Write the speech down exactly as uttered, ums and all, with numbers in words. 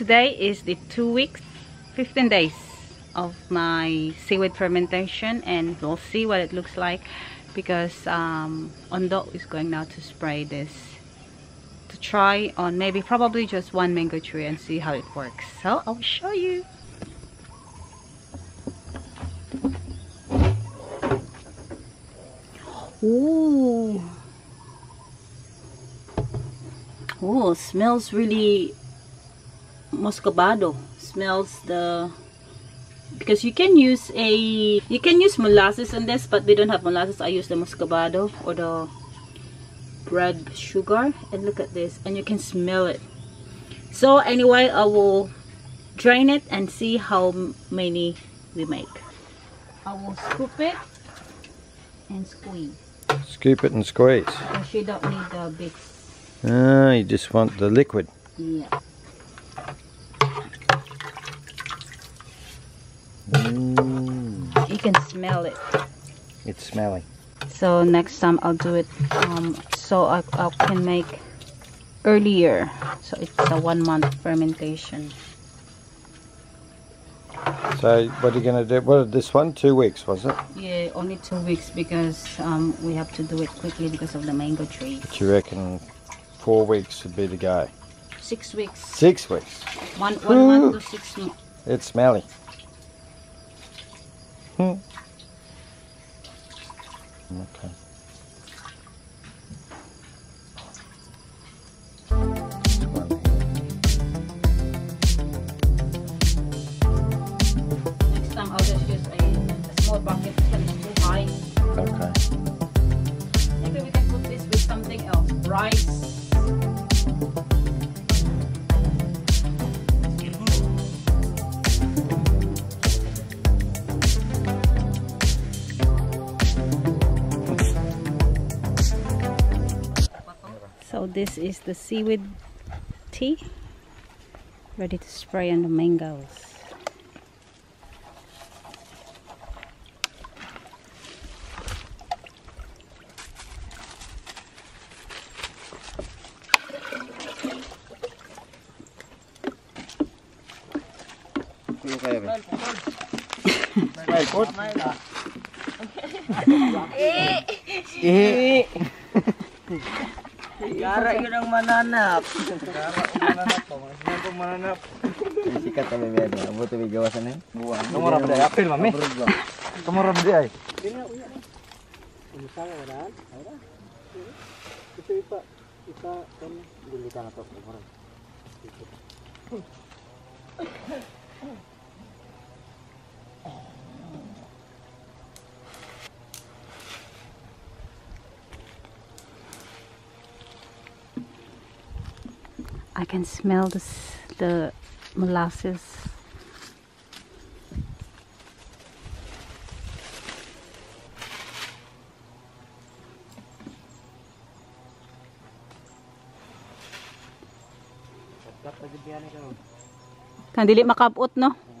Today is the two weeks, fifteen days of my seaweed fermentation, and we'll see what it looks like because um, Ondo is going now to spray this to try on maybe probably just one mango tree and see how it works. So I'll show you. Ooh. Oh, smells really muscovado. Smells the, because you can use a you can use molasses on this, but we don't have molasses. I use the muscovado or the bread sugar. And look at this, and you can smell it. So anyway, I will drain it and see how many we make. I will scoop it and squeeze. Scoop it and squeeze. Because you don't need the bits. Ah, you just want the liquid. Yeah. Mm. You can smell it. It's smelly. So next time I'll do it um, so I, I can make earlier. So it's a one month fermentation. So what are you going to do? What, this one? Two weeks, was it? Yeah, only two weeks because um, we have to do it quickly because of the mango tree. But you reckon four weeks would be the go? Six weeks. Six weeks? One, one month to six months. It's smelly. Hmm. Okay. So this is the seaweed tea, ready to spray on the mangoes. Gara yun ang mananap. Gara ang mananap. Gara ang mananap. Sikat kami beda. Abo to bigawasan eh. Buwan. Tumurap day. Apil mami. Tumurap day ay. Umusang orang. Ito ipa. Ipa. Gulitan ato. Tumurap. I can smell this, the molasses. Kandili makabot, no?